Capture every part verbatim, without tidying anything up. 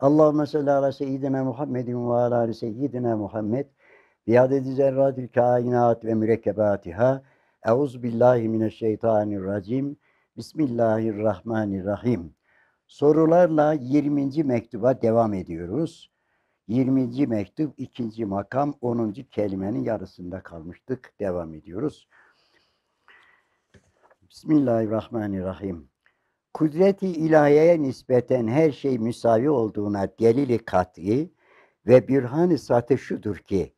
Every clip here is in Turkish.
Allahümme salli ala seyyidina Muhammedin ve ala ali seyyidina Muhammed biadedi zerratil kainat ve mürekkebatiha. Euzubillahimineşşeytanirracim. Bismillahirrahmanirrahim. Sorularla yirminci mektuba devam ediyoruz. yirminci mektup ikinci makam onuncu kelimenin yarısında kalmıştık. Devam ediyoruz. Bismillahirrahmanirrahim. Kudret-i ilahiyeye nispeten her şey müsavi olduğuna delil-i kat'i ve bürhan-ı satı şudur ki,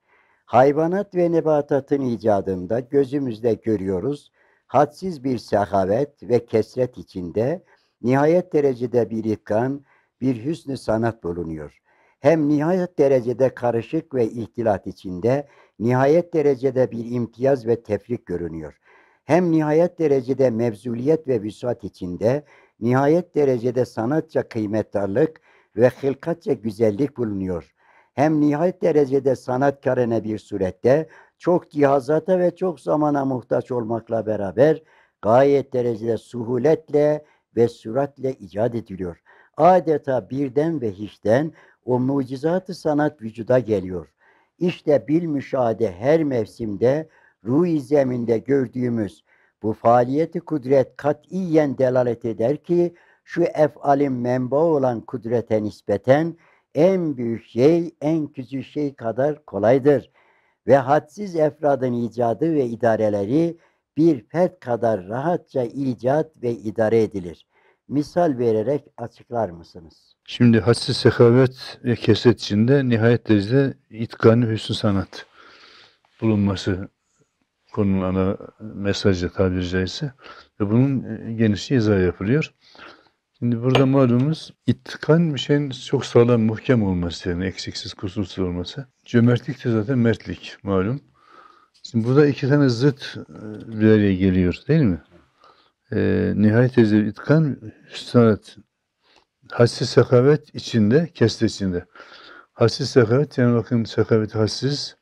hayvanat ve nebatatın icadında gözümüzde görüyoruz, hadsiz bir sehavet ve kesret içinde nihayet derecede bir itkan, bir hüsnü sanat bulunuyor. Hem nihayet derecede karışık ve ihtilat içinde nihayet derecede bir imtiyaz ve tefrik görünüyor. Hem nihayet derecede mevzuliyet ve vüsat içinde nihayet derecede sanatça kıymetdarlık ve hılkatça güzellik bulunuyor. Hem nihayet derecede sanatkarane bir surette çok cihazata ve çok zamana muhtaç olmakla beraber gayet derecede suhuletle ve süratle icat ediliyor. Adeta birden ve hiçten o mucizat-ı sanat vücuda geliyor. İşte bilmüşahede her mevsimde ruh-i zeminde gördüğümüz bu faaliyeti kudret katiyen delalet eder ki şu ef'alin menba olan kudrete nispeten en büyük şey, en küçük şey kadar kolaydır. Ve hadsiz efradın icadı ve idareleri bir fert kadar rahatça icat ve idare edilir. Misal vererek açıklar mısınız? Şimdi hadsiz sehavet ve kesret içinde nihayet derecede itkan-ı hüsnü sanat bulunması konunun ana mesajı tabiri caizse ve bunun genişliği izah yapılıyor. Şimdi burada malumuz itkan bir şeyin çok sağlam, muhkem olması, yani eksiksiz, kusursuz olması. Cömertlik de zaten mertlik malum. Şimdi burada iki tane zıt bir araya geliyor değil mi? Ee, nihayet derecede itkan sanat, hassiz sekavet içinde, kesret içinde. Hassiz sekavet, yani bakın sekavet hassiz,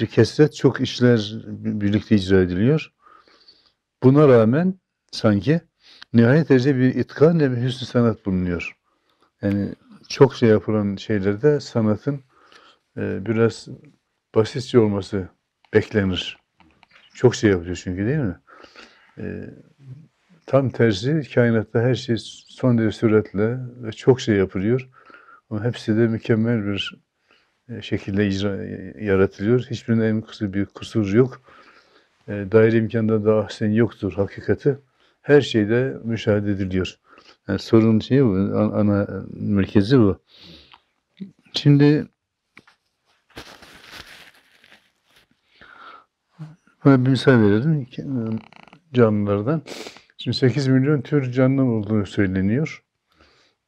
bir kesret, çok işler birlikte icra ediliyor. Buna rağmen sanki nihayet derecede bir itkan ve bir hüsnü sanat bulunuyor. Yani çok şey yapılan şeylerde sanatın e, biraz basitçe olması beklenir. Çok şey yapıyor çünkü değil mi? E, tam tersi, kainatta her şey son derece süratle ve çok şey yapılıyor. Ama hepsi de mükemmel bir şekilde icra yaratılıyor. Hiçbirinde en kısa bir kusur yok. E, dair imkanda da ahsen yoktur hakikati. Her şeyde müşahede ediliyor. Yani sorunun şeyi bu, ana merkezi bu. Şimdi buna bir misal verelim canlılardan. Şimdi sekiz milyon tür canlı olduğu söyleniyor.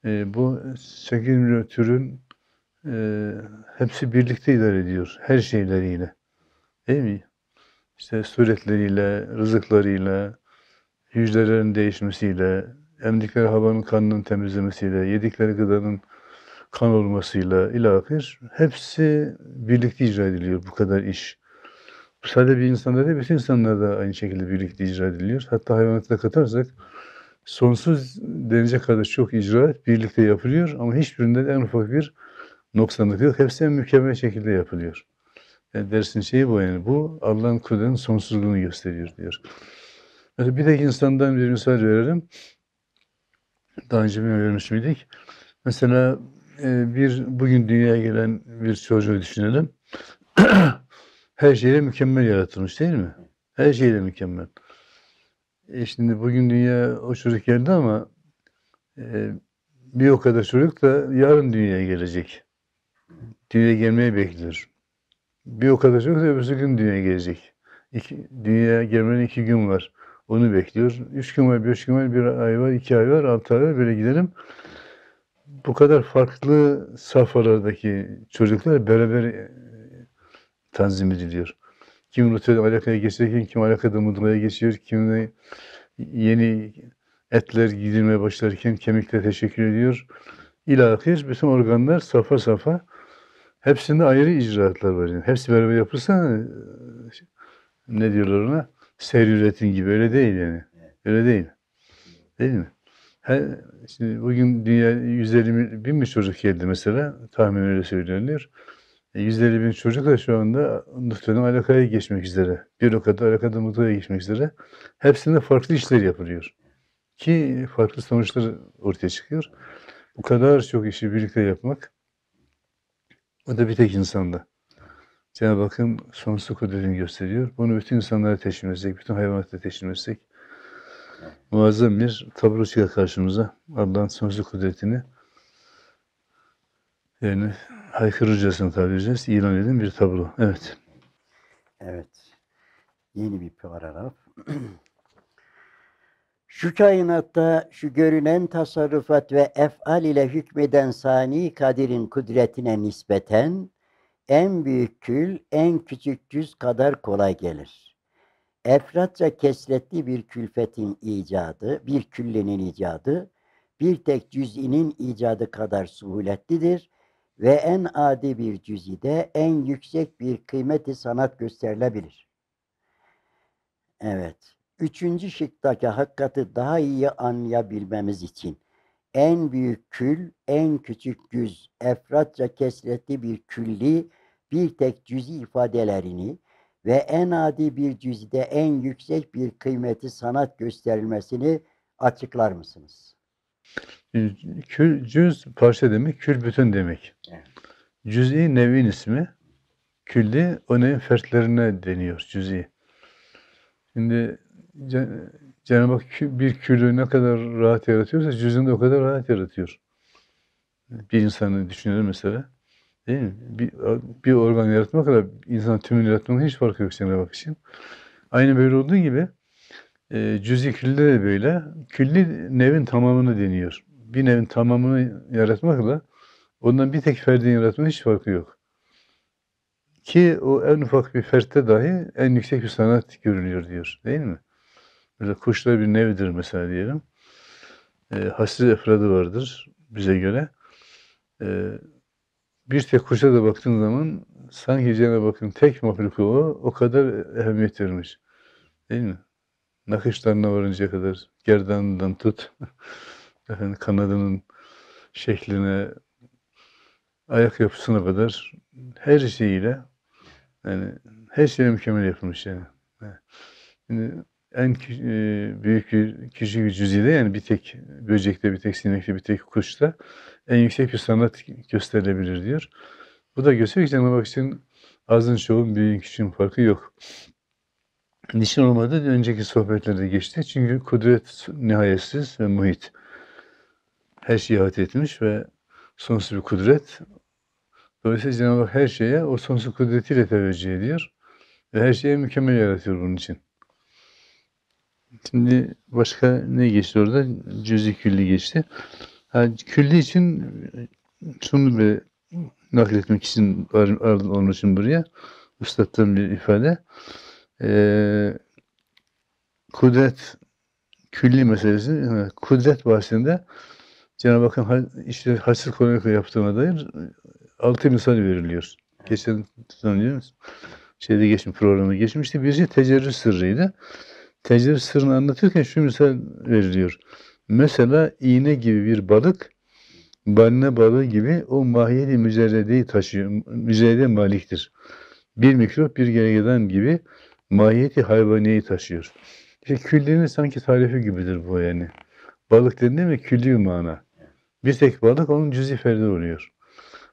E, bu sekiz milyon türün e, hepsi birlikte idare ediyor. Her şeyleriyle. Değil mi? İşte suretleriyle, rızıklarıyla, hücrelerin değişmesiyle, emdikleri havanın kanının temizlemesiyle, yedikleri gıdanın kan olmasıyla ilahir, hepsi birlikte icra ediliyor bu kadar iş. Bu sadece bir insanda değil, bütün insanlarda aynı şekilde birlikte icra ediliyor. Hatta hayvanatla katarsak sonsuz denize kadar çok icraat birlikte yapılıyor ama hiçbirinden en ufak bir noksanlık yok. Hepsi en mükemmel şekilde yapılıyor. Yani dersin şeyi bu yani. Bu Allah'ın kudretinin sonsuzluğunu gösteriyor diyor. Bir tek insandan bir misal verelim. Daha önce vermiş miydik? Mesela bir bugün dünyaya gelen bir çocuğu düşünelim. Her şeyle mükemmel yaratılmış değil mi? Her şeyle mükemmel. E şimdi bugün dünya o çocuk geldi ama bir o kadar çocuk da yarın dünyaya gelecek. Dünyaya gelmeyi bekliyor. Bir o kadar çocuk da öbürsü gün dünyaya gelecek. İki, dünyaya gelmenin iki gün var. Onu bekliyor. Üç gün var, beş gün var, bir ay var, iki ay var, altı ay var, böyle gidelim. Bu kadar farklı safhalardaki çocuklar beraber tanzim ediliyor. Kim rutine alakaya geçerken, kim alakada muduraya geçiyor, kimine yeni etler gidilmeye başlarken kemikle teşekkür ediyor. İlahir bütün organlar safa safa, hepsinde ayrı icraatlar var. Yani hepsi beraber yapılsa ne diyorlar ona? Seyr üretim gibi, öyle değil yani. Öyle değil. Değil mi? He, şimdi bugün dünya yüz elli bin mi çocuk geldi mesela, tahmin öyle söyleniyor. E, yüz elli bin çocuk da şu anda muhtemelen alakaya geçmek üzere, bir o kadar alakada mutlaya geçmek üzere. Hepsinde farklı işler yapılıyor ki farklı sonuçlar ortaya çıkıyor. Bu kadar çok işi birlikte yapmak, o da bir tek insanda. Cenab-ı Hakk'ın sonsuz kudretini gösteriyor. Bunu bütün insanlara teşhir etsek, bütün hayvanata teşhir etsek, muazzam bir tablo çıkar karşımıza. Allah'ın sonsuz kudretini, yani haykırırcasına tabir edeceğiz, ilan eden bir tablo. Evet. Evet. Yeni bir paragraf. Şu kainatta şu görünen tasarrufat ve ef'al ile hükmeden sani kadirin kudretine nispeten en büyük kül, en küçük cüz kadar kolay gelir. Efratça kesretli bir külfetin icadı, bir küllinin icadı, bir tek cüz'inin icadı kadar suhuletlidir ve en adi bir cüz'ide en yüksek bir kıymeti sanat gösterilebilir. Evet, üçüncü şıktaki hakikati daha iyi anlayabilmemiz için en büyük kül, en küçük cüz, efratça kesretli bir külli, bir tek cüz'i ifadelerini ve en adi bir cüz'de en yüksek bir kıymeti sanat gösterilmesini açıklar mısınız? Kül, cüz parça demek, kül bütün demek. Evet. Cüz'i nev'in ismi, külli o nev'in fertlerine deniyor cüz'i. Şimdi Cenab-ı Hak bir külü ne kadar rahat yaratıyorsa cüz'ünü de o kadar rahat yaratıyor. Bir insanı düşünelim mesela, değil mi? Bir, bir organ yaratmakla insanın tümünü yaratmanın hiç farkı yok Cenab-ı Hak için. Aynı böyle olduğu gibi cüz'i külli de böyle, külli nev'in tamamını deniyor. Bir nev'in tamamını yaratmakla ondan bir tek ferdini yaratmanın hiç farkı yok. Ki o en ufak bir fertte dahi en yüksek bir sanat görünüyor diyor, değil mi? Mesela kuşlar bir nevdir mesela diyelim. E, hassiz efradı vardır bize göre. E, bir tek kuşa da baktığın zaman sanki Cenab-ı Hakk'ın tek mahluku o, o kadar ehemmiyet vermiş. Değil mi? Nakışlarına varıncaya kadar, gerdanından tut, yani kanadının şekline, ayak yapısına kadar her şeyiyle, yani her şeyle mükemmel yapılmış yani. Yani en büyük küçük bir cüz'de, yani bir tek böcekte, bir tek sinekte, bir tek kuşta en yüksek bir sanat gösterilebilir diyor. Bu da gösteriyor ki Cenab-ı Hak için azın çoğun, büyüğün küçüğün farkı yok. Niçin olmadı? Önceki sohbetlerde geçti. Çünkü kudret nihayetsiz ve muhit. Her şeyi hat etmiş ve sonsuz bir kudret. Dolayısıyla Cenab-ı Hak her şeye o sonsuz kudretiyle teveccüh ediyor ve her şeye mükemmel yaratıyor bunun için. Şimdi başka ne geçti orada? Cüz-i külli geçti. Yani külli için şunu bir nakletmek için, onun için buraya üstattan bir ifade. Ee, kudret, külli meselesi, kudret bahsinde Cenab-ı Hakk'ın işte hassiz konuyu yaptığına dair altı misal veriliyor. Geçen şeyde geçmiş, programı geçmişti. Birisi tecerrüs sırrıydı. Tecerrüs sırrını anlatırken şu misal veriliyor. Mesela iğne gibi bir balık, balina balığı gibi o mahiyeti mücerredeyi taşıyor, mücerrede maliktir. Bir mikrop, bir gergedan gibi mahiyeti hayvaniyeyi taşıyor. İşte küllinin sanki tarifi gibidir bu yani. Balık dediği mi külli bir mana. Bir tek balık onun cüz-i ferdi oluyor.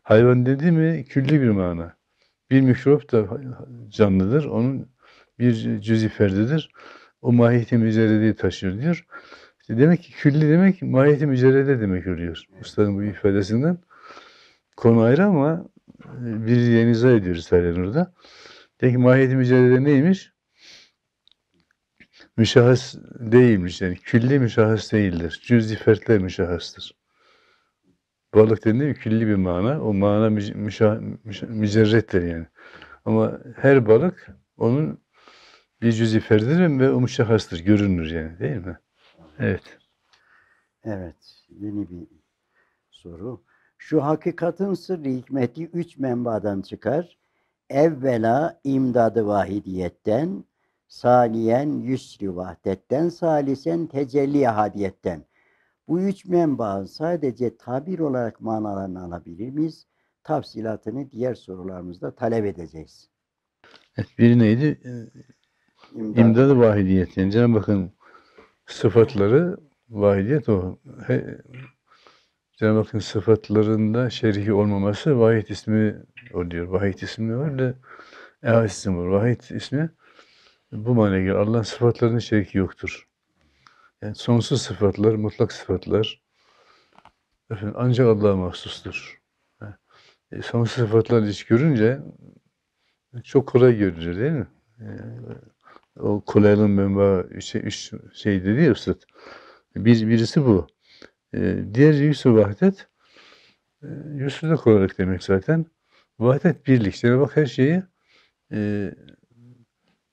Hayvan dediği mi külli bir mana. Bir mikrop da canlıdır, onun bir cüz-i ferdidir. O mahiyeti mücerredeyi taşıyor diyor. İşte demek ki külli demek mahiyeti mücerrede demek oluyor. Ustanın bu ifadesinden konu ayrı ama bir yeniza ediyor Risale-i Nur'da. Peki mahiyeti mücerrede neymiş? Müşahhas değilmiş yani külli müşahhas değildir. Cüz-i fertler müşahhastır. Balık dediği külli bir mana, o mana mücerrettir yani. Ama her balık onun bir cüz-i ferdidir ve o müşahhastır, görünür yani, değil mi? Evet. Evet, yeni bir soru. Şu hakikatin sırrı hikmeti üç menbadan çıkar. Evvela imdadı vahidiyetten, saniyen yüsri vahdetten, salisen tecelli ahadiyetten. Bu üç menbaın sadece tabir olarak manalarını alabilir miyiz? Tafsilatını diğer sorularımızda talep edeceğiz. Biri neydi? İmdad-ı, İmdad-ı vahidiyet. Yani Cenab-ı Hakk'ın sıfatları vahidiyet o. Cenab-ı Hakk'ın sıfatlarında şerhi olmaması vahid ismi o diyor. Vahid ismi var da ehad ismi var. Vahid ismi bu manaya geliyor. Allah'ın sıfatlarının şerhi yoktur. Yani sonsuz sıfatlar, mutlak sıfatlar efendim, ancak Allah'a mahsustur. E, sonsuz sıfatlar hiç görünce çok kolay görünüyor değil mi? Yani, o kolaylığın menbaı üç, üç şey dedi ya Üstad. Bir, birisi bu. E, diğer yüksü vahdet, e, yüksü de kolaylık demek zaten. Vahdet birlik. Cenab-ı Hak her şeyi e,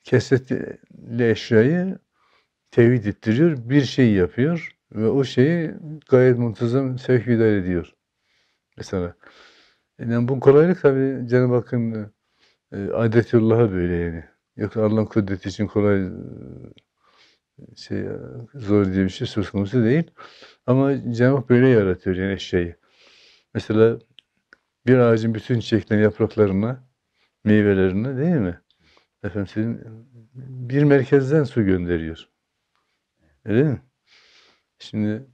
kesretli eşyayı tevhid ettiriyor, bir şey yapıyor ve o şeyi gayet muntazam sevk idare ediyor. Mesela. Yani bu kolaylık tabii Cenab-ı Hakk'ın e, adetullah'a böyle yani. Yoksa Allah'ın kudreti için kolay şey zor diye bir şey söz konusu değil. Ama Cenab-ı Hak böyle yaratıyor yani şeyi. Mesela bir ağacın bütün çiçeklerini, yapraklarına, meyvelerine değil mi? Efendim sizin bir merkezden su gönderiyor. Öyle mi? Şimdi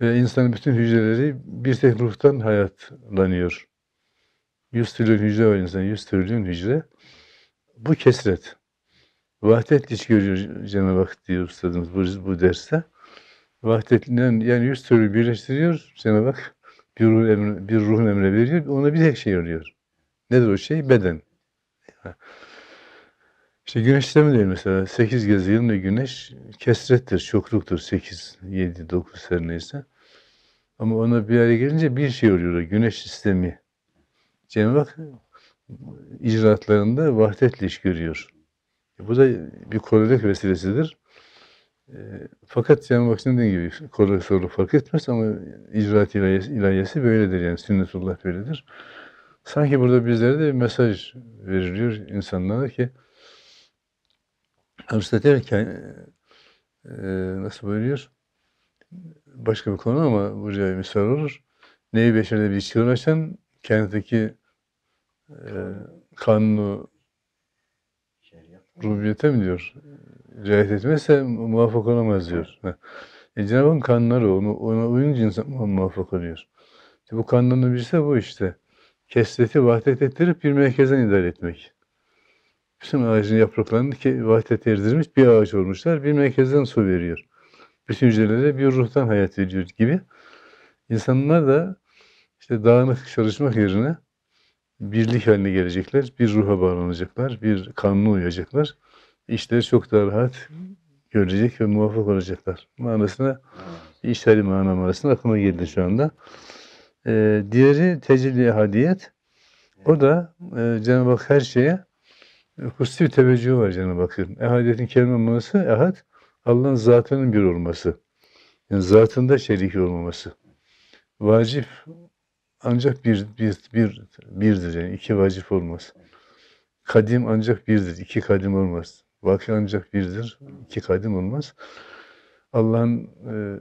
ve insanın bütün hücreleri bir tek ruhtan hayatlanıyor. Yüz trilyon hücre var insan, yüz trilyon hücre. Bu kesret. Vahdet hiç görüyor Cenab-ı Hak diyor Üstadımız bu, bu derste. Vahdetinden yani yüz trilyon birleştiriyor Cenab-ı Hak. Bir ruhun emre, bir ruhun emre veriyor. Ona bir tek şey oluyor. Nedir o şey? Beden. İşte güneş sistemi değil mesela. Sekiz gezegen ve güneş kesrettir, çokluktur. Sekiz, yedi, dokuz her neyse. Ama ona bir araya gelince bir şey oluyor. Güneş sistemi. Cenab-ı Hak icraatlarında vahdetle iş görüyor. Bu da bir kolaylık vesilesidir. E, fakat Cenab-ı Hak dediğim gibi kolaylık soru fark etmez ama icraat ilahiyesi, ilahiyesi böyledir yani. Sünnetullah böyledir. Sanki burada bizlere de bir mesaj veriliyor insanlara ki Üstad derken e, nasıl buyuruyor? Başka bir konu ama buraya misal olur. Neyi beşerde bir çığır açan kendindeki e, kanunu rububiyete mi diyor? Riayet etmezse muvaffak olamaz diyor. E, Cenab-ı Hakk'ın kanunları o. Ona uyunca insan muvaffak oluyor. İşte bu kanunların birisi bu işte. Kesreti vahdet ettirip bir merkezden idare etmek. Bütün ağacın yapraklarını vahdete erdirmiş bir ağaç olmuşlar. Bir merkezden su veriyor. Bütün hücrelere bir ruhtan hayat veriyor gibi. İnsanlar da işte dağınık çalışmak yerine birlik haline gelecekler. Bir ruha bağlanacaklar. Bir kanuna uyacaklar. İşleri çok daha rahat görecek ve muvaffak olacaklar. Manasına, işari mana manasına aklıma geldi şu anda. Ee, diğeri tecelli-i ehadiyet. O da e, Cenab-ı Hak her şeye hususi bir teveccühü var Cenab-ı Hakk'ın. Ehadiyetin kelime manası ehad, Allah'ın zatının bir olması. Yani zatında şeriki olmaması. Vacip ancak bir, bir, bir, birdir yani iki vacip olmaz. Kadim ancak birdir, iki kadim olmaz. Vaki ancak birdir, iki kadim olmaz. Allah'ın e,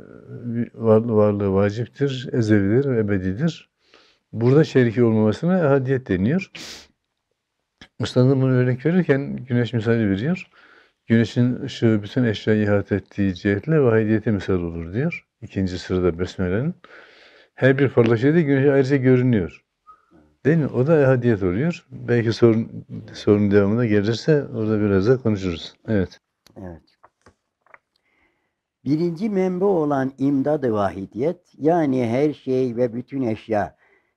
varlığı, varlığı vaciptir, ezelidir ve ebedidir. Burada şeriki olmamasına ehadiyet deniyor. Üstadım bunu örnek verirken güneş misali veriyor. Güneşin ışığı bütün eşyayı ihate ettiği cihetle vahidiyete misal olur diyor. İkinci sırada Besmele'nin. Her bir parlak şeyde güneş ayrıca görünüyor. Değil mi? O da ehadiyet oluyor. Belki sorun, sorun devamına gelirse orada biraz da konuşuruz. Evet. Evet. Birinci menbu olan imdad-ı vahidiyet, yani her şey ve bütün eşya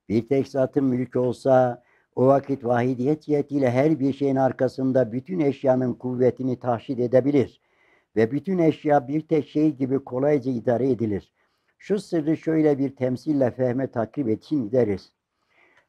bir tek zatın mülkü olsa, o vakit vahidiyet cihetiyle her bir şeyin arkasında bütün eşyanın kuvvetini tahşid edebilir ve bütün eşya bir tek şey gibi kolayca idare edilir. Şu sırrı şöyle bir temsille fehme takrib için deriz.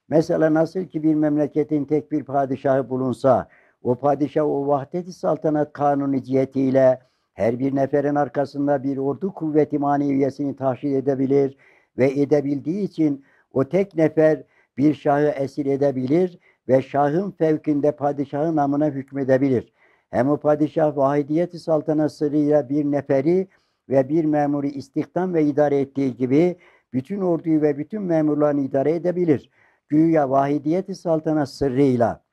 Mesela nasıl ki bir memleketin tek bir padişahı bulunsa, o padişah o vahdet-i saltanat kanunu cihetiyle her bir neferin arkasında bir ordu kuvveti maneviyesini tahşid edebilir ve edebildiği için o tek nefer bir şahı esir edebilir ve şahın fevkinde padişahın namına hükmedebilir. Hem o padişah vahidiyet-i saltanat sırrıyla bir neferi ve bir memuru istihdam ve idare ettiği gibi bütün orduyu ve bütün memurlarını idare edebilir. Güya vahidiyet-i saltanat sırrıyla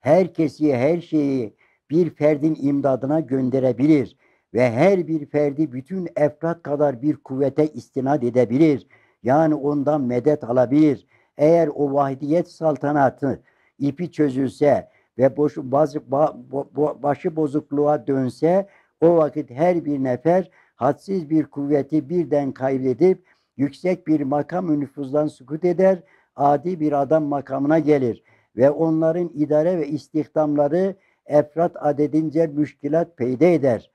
herkesi, her şeyi bir ferdin imdadına gönderebilir ve her bir ferdi bütün efrat kadar bir kuvvete istinad edebilir. Yani ondan medet alabilir. Eğer o vahidiyet saltanatı ipi çözülse ve boş, bazı, ba, bo, başı bozukluğa dönse, o vakit her bir nefer hadsiz bir kuvveti birden kaybedip yüksek bir makam nüfuzdan sukut eder, adi bir adam makamına gelir ve onların idare ve istihdamları efrat adedince müşkilat peyda eder.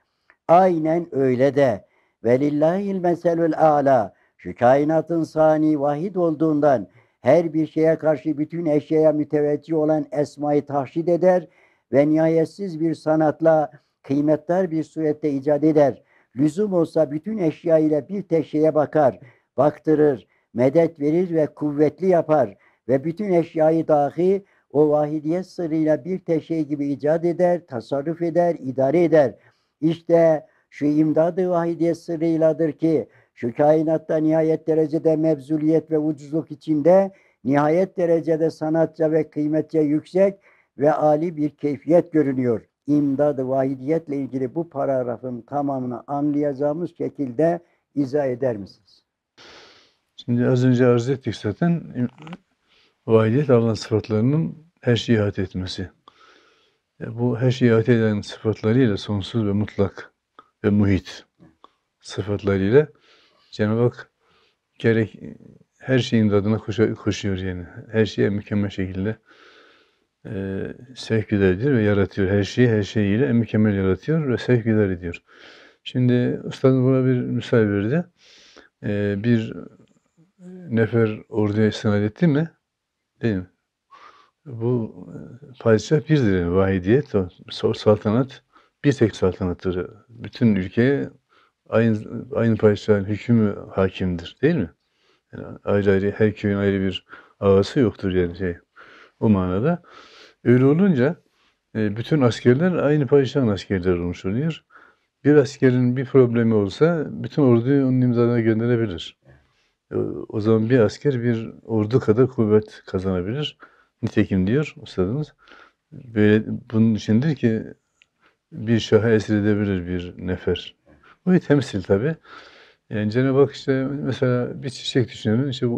Aynen öyle de velillahil meselül a'la, şu kainatın sani vahid olduğundan her bir şeye karşı bütün eşyaya müteveccih olan esmayı tahşid eder ve nihayetsiz bir sanatla kıymetli bir surette icat eder. Lüzum olsa bütün eşya ile bir tek şeye bakar, baktırır, medet verir ve kuvvetli yapar ve bütün eşyayı dahi o vahidiyet sırrıyla bir tek şey gibi icat eder, tasarruf eder, idare eder. İşte şu imdad-ı vahidiyet sırrıyladır ki şu kainatta nihayet derecede mevzuliyet ve ucuzluk içinde nihayet derecede sanatça ve kıymetçe yüksek ve âli bir keyfiyet görünüyor. İmdad-ı vahidiyetle ilgili bu paragrafın tamamını anlayacağımız şekilde izah eder misiniz? Şimdi az önce arz ettik zaten, vahidiyet Allah'ın sıfatlarının her şeyi ihate etmesi. Bu her şeyi ihate eden sıfatlarıyla sonsuz ve mutlak ve muhit sıfatlarıyla Cenab-ı Hak gerek her şeyin adına koşuyor yani. Her şeye mükemmel şekilde e, sevk eder ediyor ve yaratıyor. Her şeyi her şeyiyle en mükemmel yaratıyor ve sevk eder ediyor. Şimdi Ustad buna bir misal verdi. E, bir nefer orduya istinad etti mi? Değil mi? Bu padişah birdir yani. Vahidiyet, saltanat bir tek saltanattır. Bütün ülkeye Aynı, aynı padişahın hükmü hakimdir, değil mi? Yani ayrı ayrı, her köyün ayrı bir ağası yoktur yani şey, o manada. Öyle olunca bütün askerler aynı padişahın askerleri olmuş oluyor. Bir askerin bir problemi olsa bütün orduyu onun imzasına gönderebilir. O zaman bir asker bir ordu kadar kuvvet kazanabilir. Nitekim diyor ustadımız, böyle bunun içindir ki bir şaha esir edebilir bir nefer. Bu bir temsil tabi. Yani Cenab-ı Hak işte mesela bir çiçek düşünelim, işte o,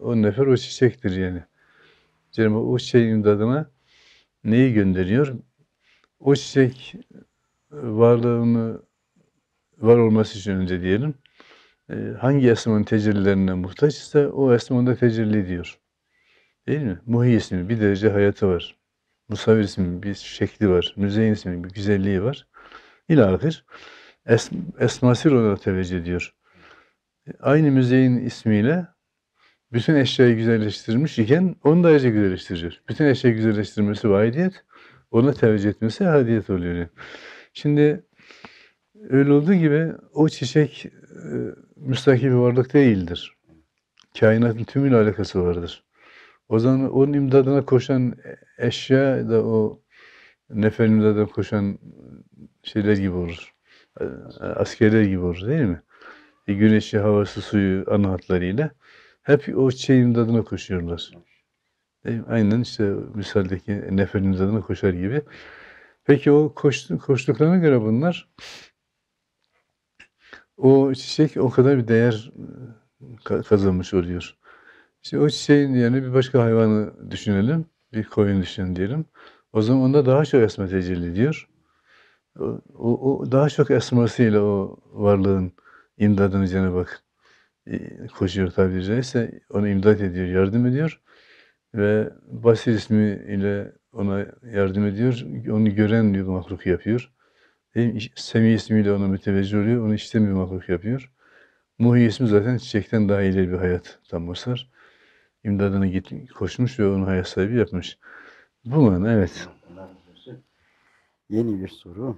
o nefer o çiçektir yani. Cenab-ı Hak o çiçeğin imdadına neyi gönderiyor? O çiçek varlığını, var olması için önce diyelim, hangi esmanın tecellilerine muhtaçsa o esmanda tecelli diyor. Değil mi? Muhi ismi, bir derece hayatı var. Musavir ismi, bir şekli var. Müzeyin ismi, bir güzelliği var. İlahir. Es, esmasir olarak teveccüh ediyor. Aynı müzeyin ismiyle bütün eşyayı güzelleştirmiş iken onu da ayrıca güzelleştirecek. Bütün eşyayı güzelleştirmesi vahidiyet, ona teveccüh etmesi hadiyet oluyor. Yani. Şimdi öyle olduğu gibi o çiçek e, müstakil bir varlık değildir. Kainatın tümüyle alakası vardır. O zaman onun imdadına koşan eşya da o neferin imdadına koşan şeyler gibi olur. Askerler gibi olur değil mi? E, güneşi, havası, suyu, ana hatlarıyla hep o çiçeğin imdadına koşuyorlar. E, aynen işte misaldeki neferin imdadına koşar gibi. Peki o koştu, koştuklarına göre bunlar, o çiçek o kadar bir değer kazanmış oluyor. İşte o çiçeğin yani bir başka hayvanı düşünelim, bir koyun düşünelim diyelim. O zaman onda daha çok esma tecelli ediyor. O, o daha çok esmasıyla o varlığın imdadını Cenab-ı Hak koşuyor tabiri caizse, ona imdat ediyor, yardım ediyor ve Basir ismiyle ona yardım ediyor, onu gören bir mahluk yapıyor. Semi ismiyle ona müteveccih oluyor, onu işiten bir mahluk yapıyor. Muhi ismi zaten çiçekten daha ileri bir hayat tam basar. İmdadına git, koşmuş ve onu hayat sahibi yapmış. Bu mu? Evet. Yeni bir soru.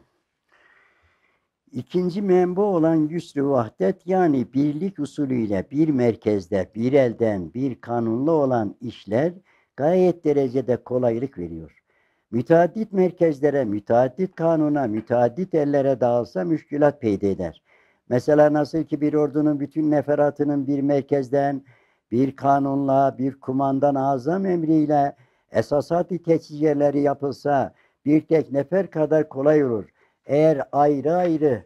İkinci menbu olan güslü vahdet, yani birlik usulüyle bir merkezde, bir elden, bir kanunlu olan işler gayet derecede kolaylık veriyor. müteaddit merkezlere, müteaddit kanuna, müteaddit ellere dağılsa müşkülat peyda eder. Mesela nasıl ki bir ordunun bütün neferatının bir merkezden, bir kanunla, bir kumandan azam emriyle esasat-ı teçhizeleri yapılsa bir tek nefer kadar kolay olur. Eğer ayrı ayrı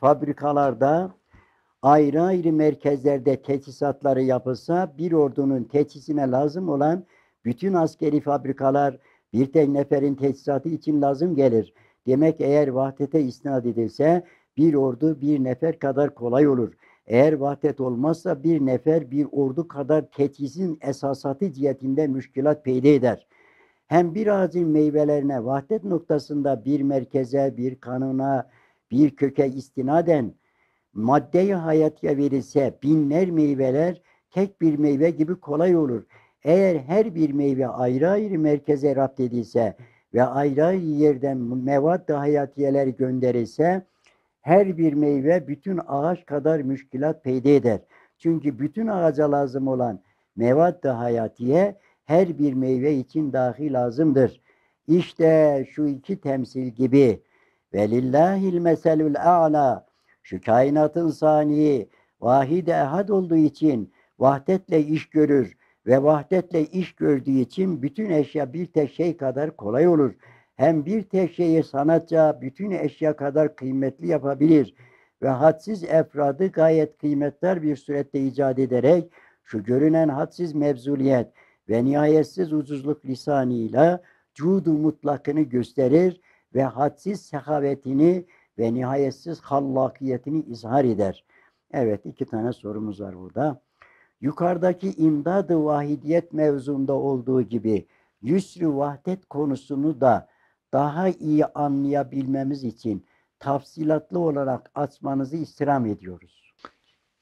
fabrikalarda, ayrı ayrı merkezlerde teçhizatları yapılsa bir ordunun teçhizine lazım olan bütün askeri fabrikalar bir tek neferin teçhizatı için lazım gelir. Demek eğer vahdete isnat edilse bir ordu bir nefer kadar kolay olur. Eğer vahdet olmazsa bir nefer bir ordu kadar teçhizin esasatı cihetinde müşkilat peyda eder. Hem bir ağacın meyvelerine vahdet noktasında bir merkeze, bir kanuna, bir köke istinaden madde-i hayatya verilse binler meyveler tek bir meyve gibi kolay olur. Eğer her bir meyve ayrı ayrı merkeze rapt edilse ve ayrı ayrı yerden mevad-ı hayatiyeler gönderilse her bir meyve bütün ağaç kadar müşkilat peyda eder. Çünkü bütün ağaca lazım olan mevad-ı hayatiye her bir meyve için dahi lazımdır. İşte şu iki temsil gibi velillahil meselül a'la, şu kainatın saniyi vahid-i ehad olduğu için vahdetle iş görür ve vahdetle iş gördüğü için bütün eşya bir tek şey kadar kolay olur. Hem bir tek şeyi sanatça bütün eşya kadar kıymetli yapabilir ve hadsiz efradı gayet kıymetli bir surette icat ederek şu görünen hadsiz mevzuliyet ve nihayetsiz ucuzluk lisanıyla cudu mutlakını gösterir ve hadsiz sehavetini ve nihayetsiz hallakiyetini izhar eder. Evet, iki tane sorumuz var burada. Yukarıdaki imdad-ı vahidiyet mevzunda olduğu gibi yusr-ı vahdet konusunu da daha iyi anlayabilmemiz için tafsilatlı olarak açmanızı istirham ediyoruz.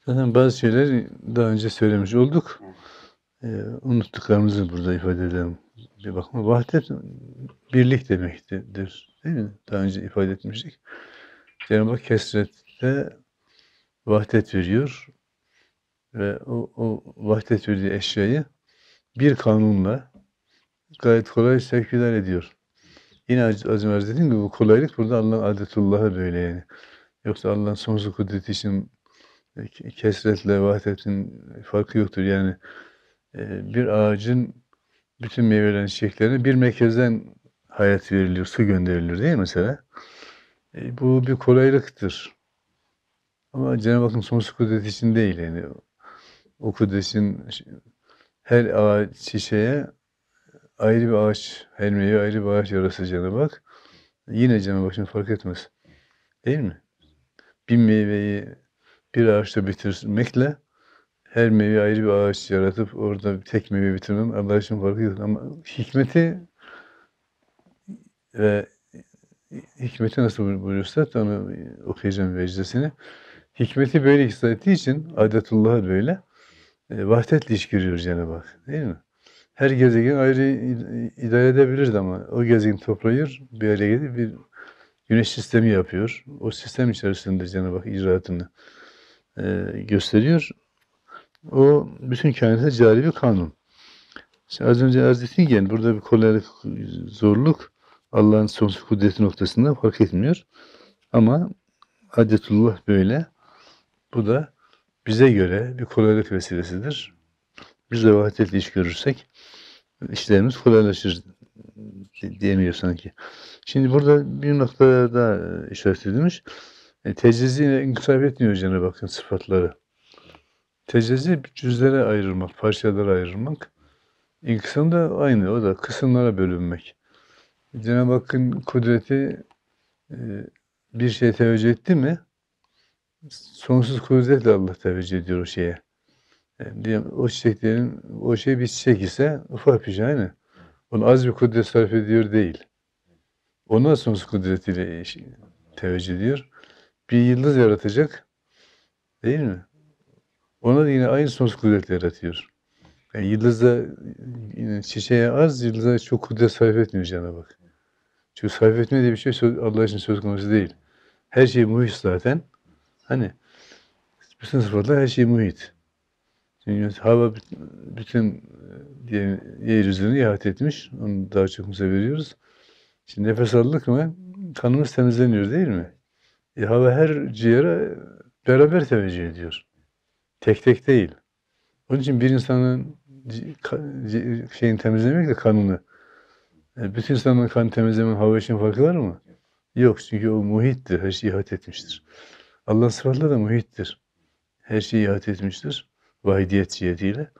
Zaten bazı şeyleri daha önce söylemiş olduk. Evet. Ee, unuttuklarımızı burada ifade edelim. Bir bakma, vahdet birlik demektir, değil mi? Daha önce ifade etmiştik. Cenab-ı Hak kesrette vahdet veriyor ve o, o vahdet verdiği eşyayı bir kanunla gayet kolay sevkiler ediyor. Yine az önce dediğim gibi bu kolaylık burada Allah'ın adetullahı böyle yani. Yoksa Allah'ın sonsuz kudreti için kesretle vahdetin farkı yoktur. Yani bir ağacın bütün meyvelerin çiçeklerine bir merkezden hayat veriliyor, su gönderilir değil mi mesela? E, bu bir kolaylıktır. Ama Cenab-ı Hakk'ın sonsuz kudreti için değil yani. O kudretin her ağaç çiçeğe ayrı bir ağaç, her meyve ayrı bir ağaç yarası Cenab-ı Hak. Yine Cenab-ı Hak şimdi fark etmez. Değil mi? Bir meyveyi bir ağaçta bitirmekle her meyve ayrı bir ağaç yaratıp orada tek meyve bitirmem Allah için farkı yok. Ama hikmeti ve hikmeti nasıl buyurursa onu okuyacağım vecdesini. Hikmeti böyle iktisat ettiği için adetullah'a böyle e, vahdetle iş giriyor Cenab-ı Hak. Değil mi? Her gezegen ayrı idare edebilirdi ama o gezegen toplayır, bir araya gelip bir güneş sistemi yapıyor. O sistem içerisinde Cenab-ı Hak icraatını e, gösteriyor. O bütün kainata cari bir kanun. Şimdi az önce arz ettiğim yani burada bir kolaylık, zorluk Allah'ın sonsuz kudreti noktasında fark etmiyor. Ama adetullah böyle. Bu da bize göre bir kolaylık vesilesidir. Biz de vahdetle iş görürsek işlerimiz kolaylaşır diyemiyor sanki. Şimdi burada bir noktada daha işaret edilmiş. E, tecizine inkısap etmiyor Cenab-ı Hakk'ın sıfatları. Tecezi cüzlere ayrılmak, parçalara ayrılmak. İnkısam da aynı, o da kısımlara bölünmek. Cenab-ı Hakk'ın kudreti bir şeye teveccüh etti mi, sonsuz kudretle Allah teveccüh ediyor o şeye. Yani o çiçeklerin, o şey bir çiçek ise ufak bir şey aynı. Onu az bir kudret sarf ediyor değil. Ona sonsuz kudretiyle teveccüh ediyor. Bir yıldız yaratacak, değil mi? Ona da yine aynı sonsuz kudretle yaratıyor. Yani yıldızda yine çiçeğe az, yıldıza çok kudret sarf etmiyor Cenab-ı Hak. Çünkü sarf etme diye bir şey Allah için söz konusu değil. Her şey muhit zaten. Hani bütün sıfatlar her şey muhit. Çünkü hava bütün yeryüzünü ihat etmiş. Onu daha çok seviyoruz. Şimdi nefes aldık mı kanımız temizleniyor değil mi? E, hava her ciğere beraber teveccüh ediyor. Tek tek değil. Onun için bir insanın şeyini temizlemek de kanını. E, bütün insanların kanı temizlemenin hava için farkı var mı? Yok, çünkü o muhittir, her şeyi ihat etmiştir. Allah'ın sıfatları da muhittir. Her şeyi ihat etmiştir. Vahidiyet cihetiyle.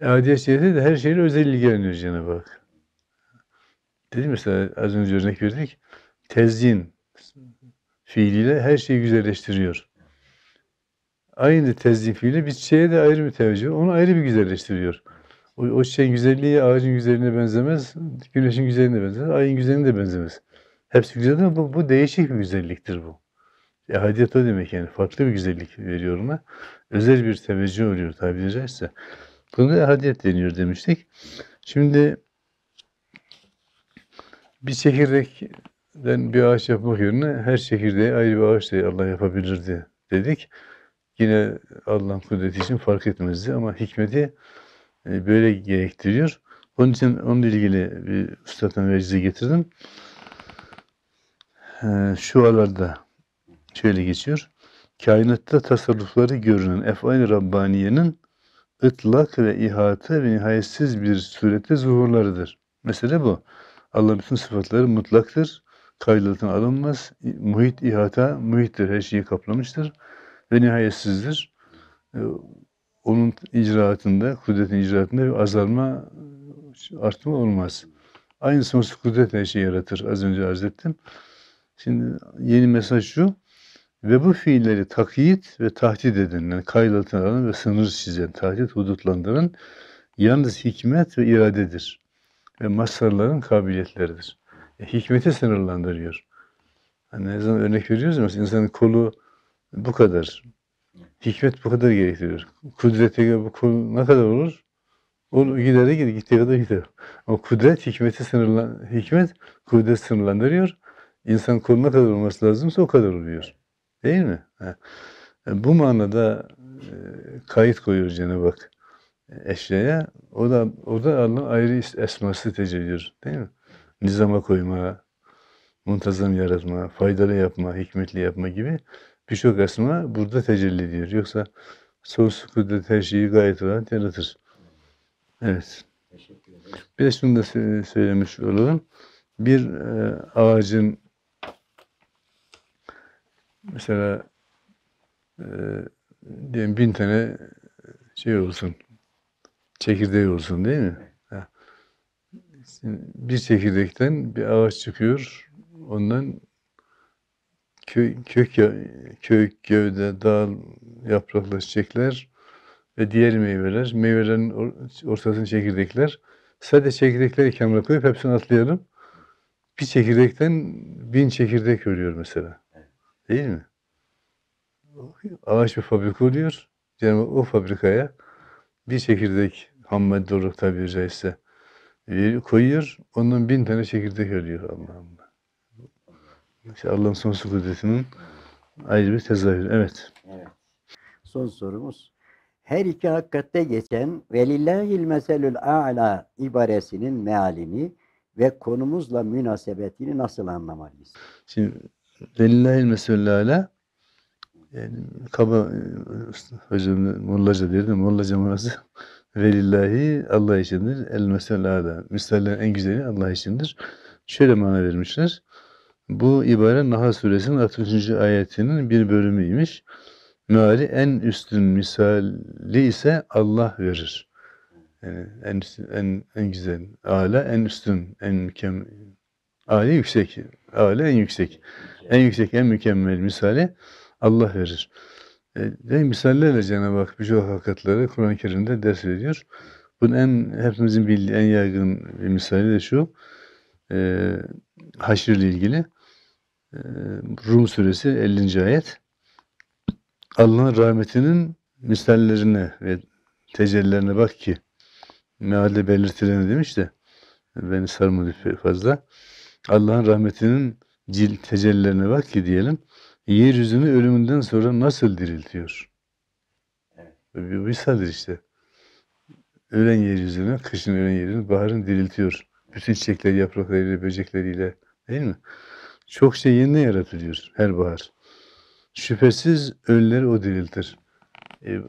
E, adiyet cihetiyle de her şeyle özel ilgileniyor Cenab-ı Hak. Dedim mesela, az önce örnek verdik. Tezyin fiiliyle her şeyi güzelleştiriyor. Aynı tezyin fiili bir çiçeğe de ayrı bir teveccüh. Onu ayrı bir güzelleştiriyor. O, o çiçeğin güzelliği ağacın güzelliğine benzemez, güneşin güzelliğine benzemez, ayın güzelliğine de benzemez. Hepsi güzel ama bu, bu değişik bir güzelliktir bu. Ehadiyet o demek yani. Farklı bir güzellik veriyor ona. Özel bir teveccüh oluyor tabiri caizse. Buna ehadiyet deniyor demiştik. Şimdi bir çekirdekten bir ağaç yapmak yerine her çekirdeği ayrı bir ağaç da Allah yapabilirdi dedik. Yine Allah'ın kudreti için fark etmezdi ama hikmeti böyle gerektiriyor. Onun için onunla ilgili bir ustadan vecize getirdim. Şualarda şöyle geçiyor. Kainatta tasarrufları görünen ef'al-i Rabbaniye'nin ıtlak ve ihata ve nihayetsiz bir surette zuhurlarıdır. Mesele bu. Allah'ın bütün sıfatları mutlaktır. Kainattan alınmaz. Muhit, ihata, muhittir. Her şeyi kaplamıştır. Ve nihayetsizdir. Onun icraatında, kudretin icraatında bir azalma, artma olmaz. Aynı sonsuz kudret her şeyi yaratır. Az önce arz ettim. Şimdi yeni mesaj şu. Ve bu fiilleri takyit ve tahdit edin. Yani kayıtlanan ve sınır çizen, tahdit, hudutlandıran yalnız hikmet ve iradedir. Ve mazharların kabiliyetleridir. E, hikmeti sınırlandırıyor. Hani ne zaman örnek veriyoruz ya, insanın kolu bu kadar. Hikmet bu kadar gerektiriyor. Kudrete bu kol ne kadar olur? O gidere gider, gittiği kadar gider. Ama kudret hikmeti sınırlan, hikmet kudret sınırlandırıyor. İnsan koluna kadar olması lazımsa o kadar oluyor. Değil mi? Ha. Bu manada e, kayıt koyuyor Cenab-ı Hak eşyaya. O da, o da Allah'ın ayrı esması tecelli ediyor. Değil mi? Nizama koyma, muntazam yaratma, faydalı yapma, hikmetli yapma gibi birçok esma burada tecelli ediyor. Yoksa sonsuz kudret her şeyi gayet rahat yaratır. Evet. Bir de şunu da söylemiş olalım. Bir e, ağacın mesela e, diyelim bin tane şey olsun, çekirdeği olsun değil mi? Ha. Bir çekirdekten bir ağaç çıkıyor, ondan kö, kök, kök, gövde, dal, yapraklar, çiçekler ve diğer meyveler, meyvelerin ortasında çekirdekler. Sadece çekirdekleri kenara koyup hepsini atlayalım. Bir çekirdekten bin çekirdek oluyor mesela. Değil mi? Ağaç bir fabrika oluyor. Yani o fabrikaya bir çekirdek ham madde olarak tabiri caizse koyuyor. Ondan bin tane çekirdek oluyor Allah'ım. İşte Allah'ın sonsuz kudretinin ayrı bir tezahürü. Evet. Evet. Son sorumuz. Her iki hakikatte geçen velillahil meselül a'la ibaresinin mealini ve konumuzla münasebetini nasıl anlamalıyız? Şimdi velillahil meselül a'la, yani kaba hocam Mollaca derdi. Mollaca manası velillahi Allah içindir. El meselül a'la. Misallerin en güzeli Allah içindir. Şöyle mana vermişler. Bu ibare Nahl suresinin altmış üçüncü ayetinin bir bölümüymüş. Meali en üstün misali ise Allah verir. Yani en üstün, en, en güzel, âlâ en üstün, en mükemmel, âlâ yüksek, âlâ en yüksek, en yüksek, en mükemmel misali Allah verir. E, misallerle Cenab-ı Hak birçok hakikatları Kur'an-ı Kerim'de ders veriyor. Bunun en, hepimizin bildiği en yaygın bir misali de şu, e, haşr ile ilgili, e, Rum suresi ellinci ayet, Allah'ın rahmetinin misallerine ve tecellilerine bak ki, mealde belirtileni demiş de beni sarmadı fazla. Allah'ın rahmetinin cil tecellilerine bak ki diyelim. Yeryüzünü ölümünden sonra nasıl diriltiyor? Evet. Bir misaldir işte. ölen yeryüzünü, kışın ölen yeryüzünü, baharın diriltiyor. Bütün çiçekler, yapraklarıyla, böcekleriyle, değil mi? Çok şey yeniden yaratılıyor her bahar. Şüphesiz ölüleri o diriltir. E,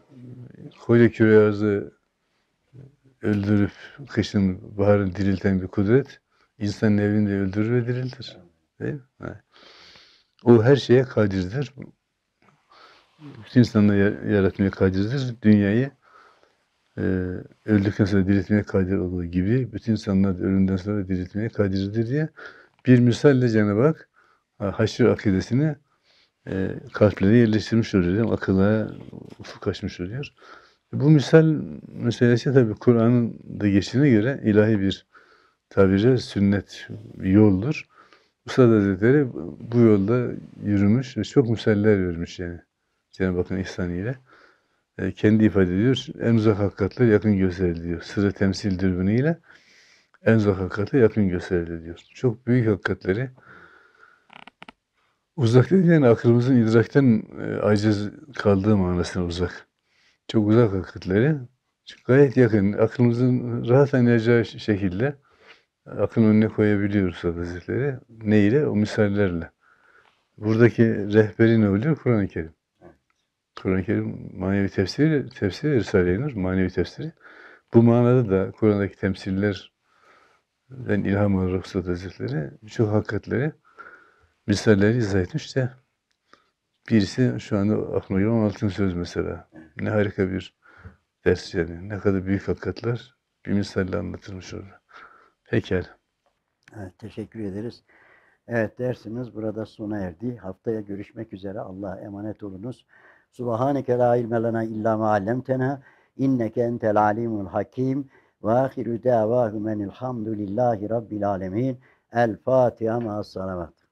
koyla küreğazı öldürüp kışın, baharın dirilten bir kudret, insanın evini de öldürür ve diriltir. Değil mi? Ha. O her şeye kadirdir. Bütün insanları yaratmaya kadirdir. Dünyayı e, öldükten sonra diriltmeye kadir olduğu gibi bütün insanları ölümden sonra diriltmeye kadirdir diye bir misalle Cenab-ı Hak haşr akidesini e, kalplere yerleştirmiş oluyor. Akıla ufuk açmış oluyor. Bu misal meselesi tabii Kur'an'ın da geçtiğine göre ilahi bir tabirle sünnet yoldur. Üstad Hazretleri bu yolda yürümüş ve çok misaller vermiş yani. Cenab-ı Hakk'ın ihsanıyla. E, kendi ifade ediyor, en uzak hakikatler yakın gösteriliyor. Sıra temsil dürbünüyle en uzak hakikate yakın gösteriliyor. Çok büyük hakikatleri uzak değil, yani aklımızın idrakten e, aciz kaldığı manasına uzak. Çok uzak hakikatleri gayet yakın, aklımızın rahat anlayacağı şekilde aklın önüne koyabiliyoruz Hazretleri. Neyle? O misallerle. Buradaki rehberi ne oluyor? Kur'an-ı Kerim. Kur'an-ı Kerim manevi tefsiri, tefsiri Risale-i Nur, manevi tefsiri. Bu manada da Kur'an'daki temsillerden ilham alarak Üstad Hazretleri birçok hakikatleri, misalleri izah etmiş de birisi şu anda aklıma gelen altın söz mesela. Ne harika bir ders yani. Ne kadar büyük hakikatler bir misalle anlatılmış orada. Pekala. Evet, teşekkür ederiz. Evet, dersimiz burada sona erdi. Haftaya görüşmek üzere. Allah'a emanet olunuz. Subhaneke la ilme lena illa ma allamtena inneke entel alimul hakim ve ahiru davahum enilhamdülillahi rabbil alemin. El Fatiha ma'as salavat.